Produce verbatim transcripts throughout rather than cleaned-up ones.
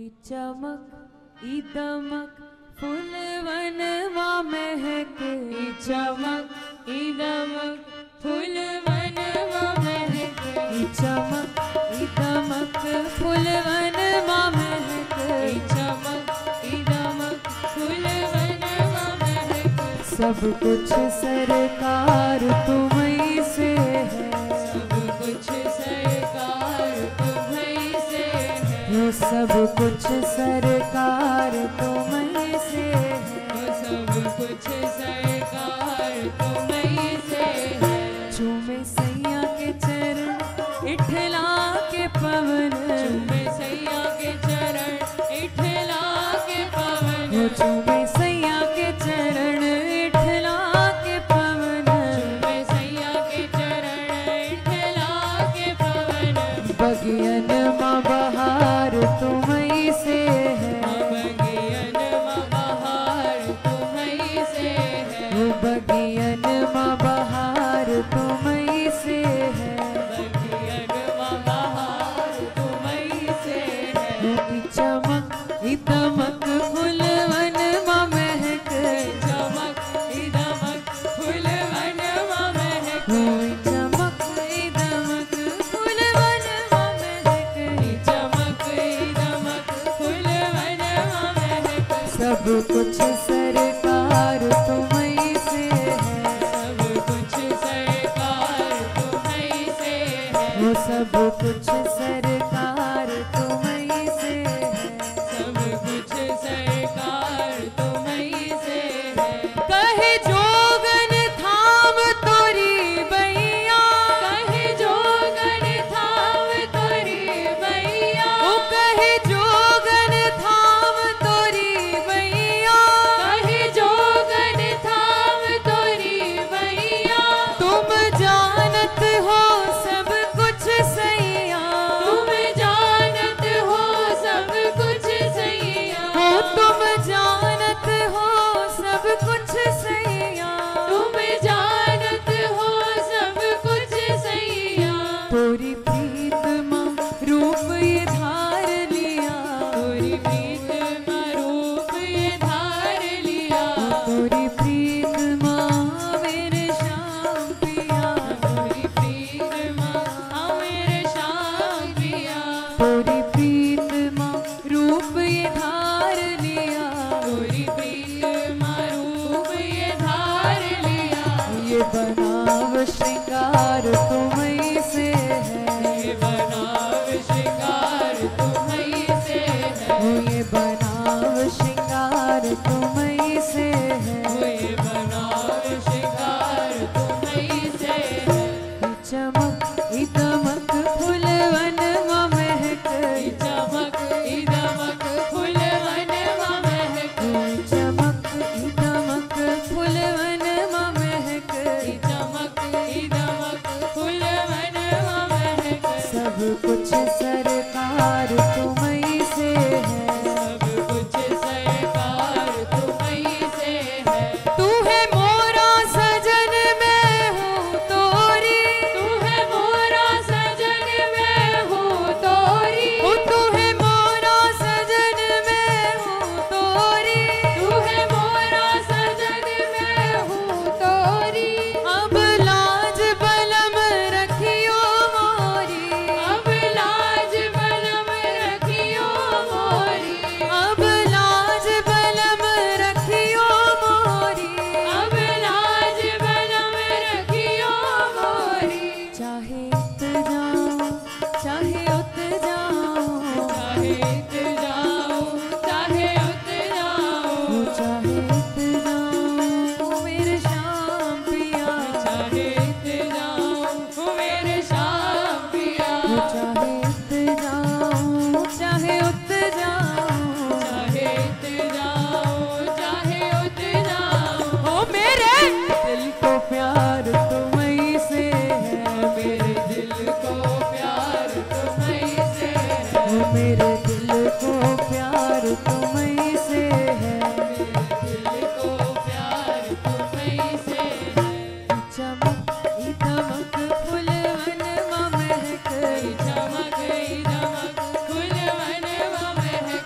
ई चमक ई दमक फूलवनवा महके, ई चमक ई दमक फूलवनवा महके, ई चमक ई दमक फूलवनवा महके, ई चमक ई दमक फूलवनवा महके। सब कुछ सरकार तुम्हीं से है, सब कुछ सरकार तुम्हीं से है, सब कुछ सरकार तुम्हीं से है, सब कुछ सरकार तुम्हीं से है। चूमे सैया के चरण इठला के पवन, चूमे सैया के चरण इठला के पवन, चूमे सैया के चरण इठला के पवन, चूमे सैया के चरण इठला के पवन। बगियन माँ बहार तुम्हीं से है, बगियन माँ बहार तुम्हीं से है, बगियन माँ बहार तुम्हीं से है, बगियन माँ बहार तुम्हीं से है। ई चमक ई दमक फूलवनवा महके, ई चमक ई दमक फूलवनवा महके, ई चमक ई दमक फूलवनवा महके, ई चमक ई दमक फूलवनवा महके। सब कुछ सरकार तुम्हीं से है, सब कुछ सरकार तुम्हीं से है, वो सब कुछ सरकार तुम्हीं से है, सब कुछ सरकार तुम्हीं से है। कहे जोगन थाम तोरी बैया, कहे जोगन थाम तोरी बैया, ओ कहे जोगन थाम तोरी बैया, कहे जोगन थाम तोरी बैया। तुम जानत हो सब कुछ सैया, तुम जानत हो सब कुछ सैया, हो तुम जानत हो सब कुछ सैया, तुम जानत हो सब कुछ सैया। तोरी प्रीत माँ रूप ये धार लिया, तोरी प्रीत माँ रूप ये धार लिया, तोरी प्रीत माँ मेरे श्याम पिया, तोरी प्रीत माँ मेरे श्याम पिया, तोरी प्रीत माँ रूप ये धार लिया, तोरी प्रीत माँ रूप ये धार लिया। ये बनाव श्रृंगार तुम्हीं से है, ये बनाव श्रृंगार तुम्हीं से है, ये बनाव श्रृंगार तुम्हीं से है, ये बनाव श्रृंगार तुम्हीं से है। ई चमक ई दमक फूलवनवा महके, ई चमक ई दमक फूलवनवा महके, ई चमक ई दमक फूलवनवा महके, ई चमक ई दमक फूलवनवा महके। सब कुछ सरकार तुम्हीं से है, सब कुछ सरकार तुम्हीं से है। तू है मोरा सजन मैं हूँ तोरी, तू है मोरा सजन मैं हूँ तोरी, ओ तू है मोरा सजन मैं हूँ तोरी, तू है मोरा सजन मैं हूँ तोरी। अब लाज बलम रखियो मोरी, अब लाज बलम रखियो मोरी, अब लाज बलम रखियो मोरी, अब लाज बलम रखियो मोरी। चाहे इत जाऊं चाहे उत जाऊं, चाहे इत जाऊं चाहे उत जाऊं, चाहे इत जाऊं मेरे श्याम पिया, चाहे इत जाऊं मेरे श्याम पिया, चाहे इत जाऊं चाहे उत जाऊं, चाहे इत जाऊं चाहे उत जाऊं। ओ मेरे दिल को प्यार तुम्हीं से है, मेरे दिल को प्यार तुम्हीं से है, ओ मेरे दिल को प्यार तुम्हीं से है, मेरे दिल को प्यार तुम्हीं से है। ई चमक ई दमक फूलवनवा महके, ई चमक ई दमक फूलवनवा महके,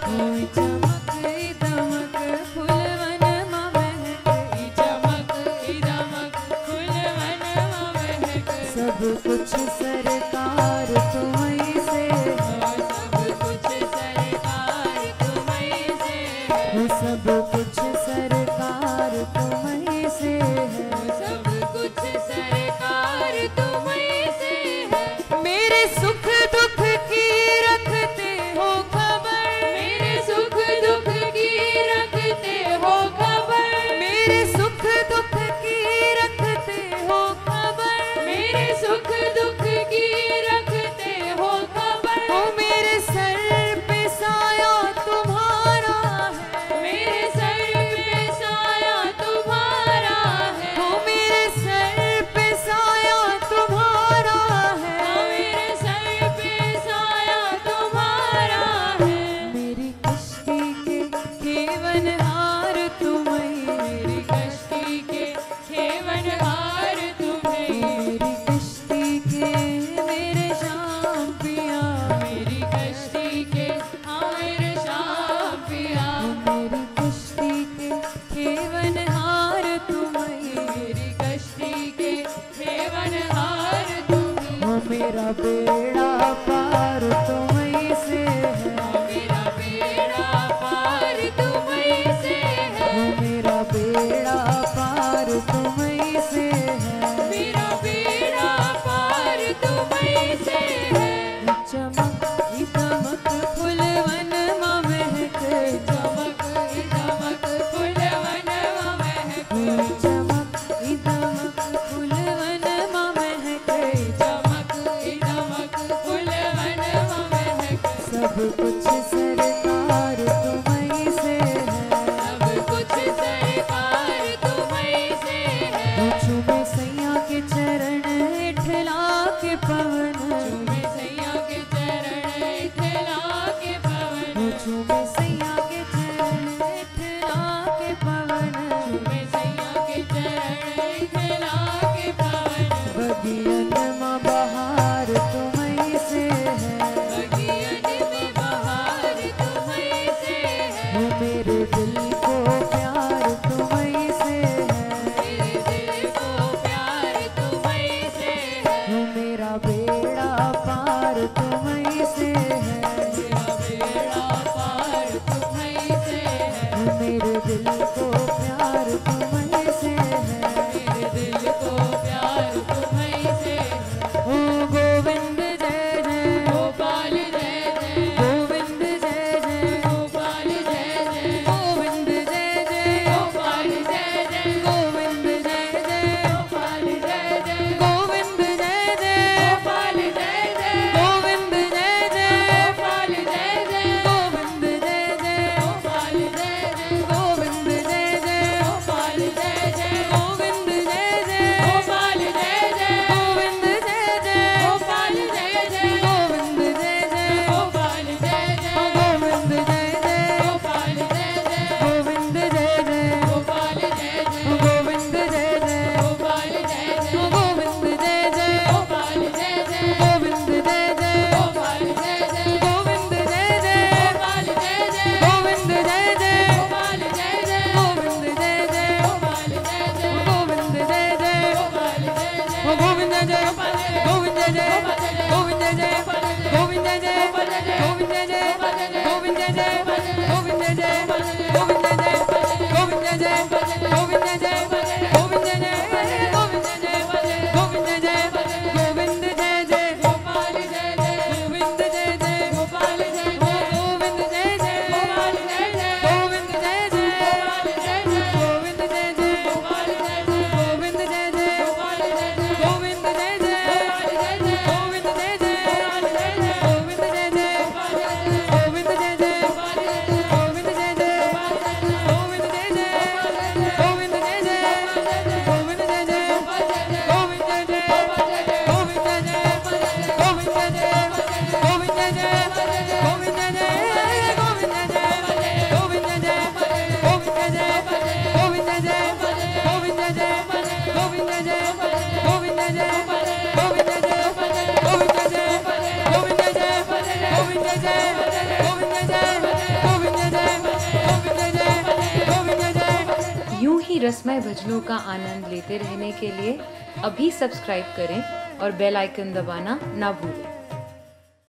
रसमय भजनों का आनंद लेते रहने के लिए अभी सब्सक्राइब करें और बेल आइकन दबाना ना भूलें।